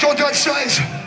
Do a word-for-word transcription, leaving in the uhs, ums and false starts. Let's go Dutch size.